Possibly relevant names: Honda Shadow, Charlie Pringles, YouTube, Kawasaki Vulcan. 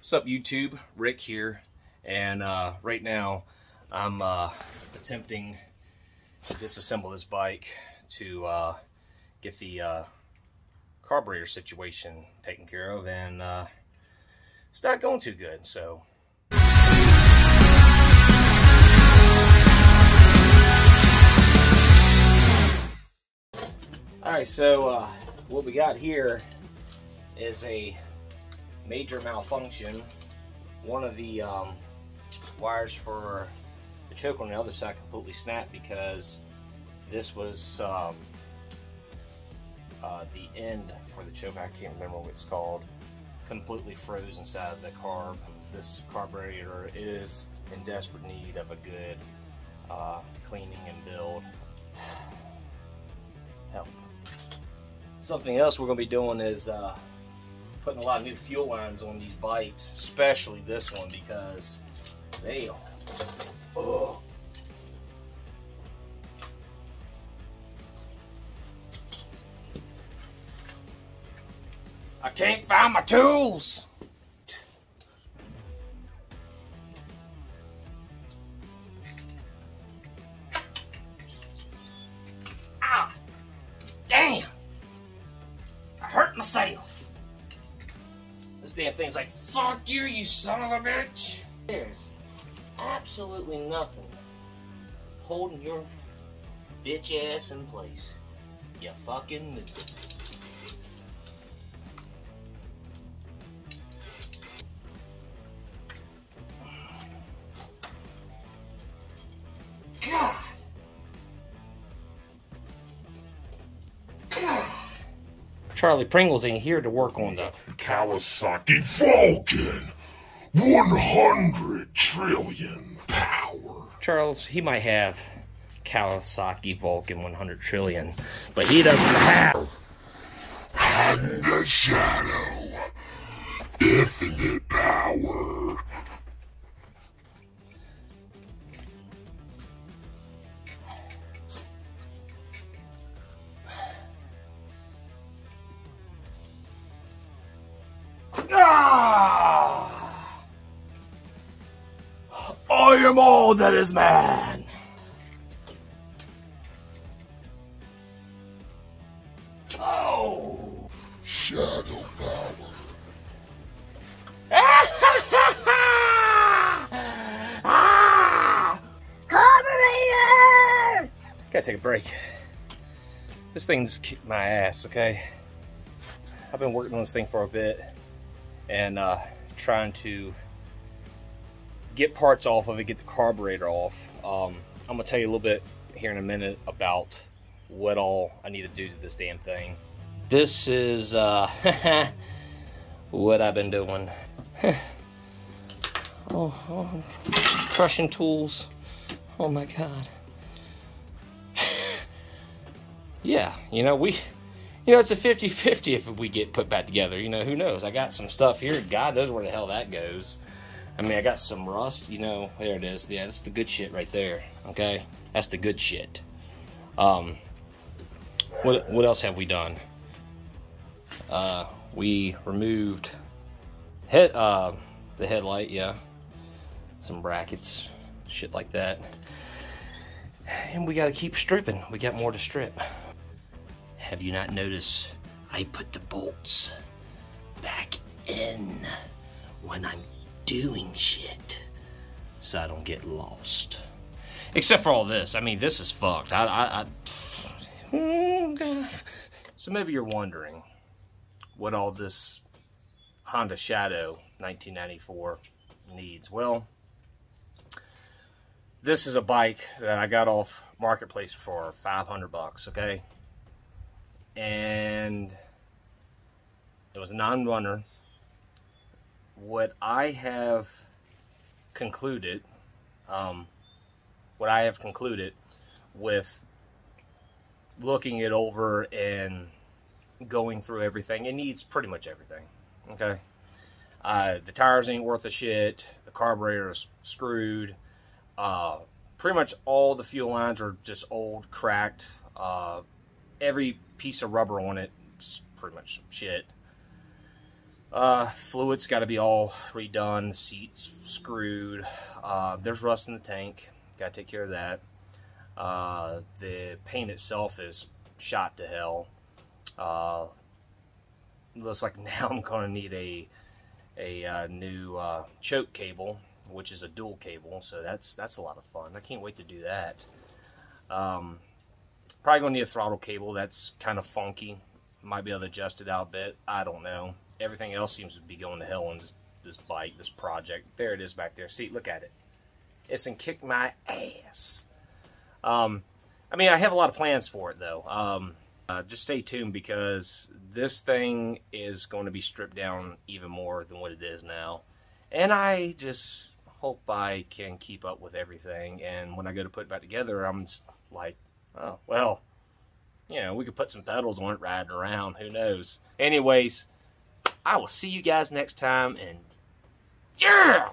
What's up, YouTube? Rick here, and right now I'm attempting to disassemble this bike to get the carburetor situation taken care of, and it's not going too good, so. Alright, so what we got here is a major malfunction. One of the wires for the choke on the other side completely snapped because this was the end for the choke. I can't remember what it's called. Completely froze inside of the carb. This carburetor is in desperate need of a good cleaning and build. Help. Something else we're going to be doing is putting a lot of new fuel lines on these bikes, especially this one, because they are, oh. I can't find my tools. Ah, damn! I hurt myself. Damn thing's like, fuck you, you son of a bitch. There's absolutely nothing holding your bitch ass in place. You fucking move. Charlie Pringles ain't here to work on the Kawasaki Vulcan 100 trillion power. Charles, he might have Kawasaki Vulcan 100 trillion, but he doesn't have Honda Shadow infinite power. I am all that is man. Oh, shadow power. Ah! Carburetor. Gotta take a break. This thing's kicked my ass. Okay, I've been working on this thing for a bit, and trying to get parts off of it, get the carburetor off. I'm gonna tell you a little bit here in a minute about what all I need to do to this damn thing. This is what I've been doing. oh, crushing tools. Oh my God. Yeah, you know, it's a 50-50 if we get put back together. You know, who knows? I got some stuff here. God knows where the hell that goes. I mean, I got some rust, you know, there it is. Yeah, that's the good shit right there, okay? That's the good shit. What else have we done? We removed the headlight, yeah. Some brackets, shit like that. And we gotta keep stripping. We got more to strip. Have you not noticed I put the bolts back in when I'm doing shit so I don't get lost? Except for all this. I mean, this is fucked. So maybe you're wondering what all this Honda Shadow 1994 needs. Well, this is a bike that I got off Marketplace for 500 bucks, okay? And it was a non-runner. What I have concluded, with looking it over and going through everything, it needs pretty much everything, okay? The tires ain't worth a shit, the carburetor is screwed, pretty much all the fuel lines are just old, cracked, every piece of rubber on it is pretty much shit. Fluid's got to be all redone, seats screwed, there's rust in the tank, got to take care of that. The paint itself is shot to hell. Looks like now I'm going to need a new choke cable, which is a dual cable, so that's a lot of fun. I can't wait to do that. Probably going to need a throttle cable. That's kind of funky. Might be able to adjust it out a bit. I don't know. Everything else seems to be going to hell on this bike, this project. There it is back there. See, look at it. It's gonna kick my ass. I mean, I have a lot of plans for it, though. Just stay tuned, because this thing is going to be stripped down even more than what it is now. And I just hope I can keep up with everything. And when I go to put it back together, I'm just like, oh, well, you know, we could put some pedals on it riding around. Who knows? Anyways, I will see you guys next time. And yeah!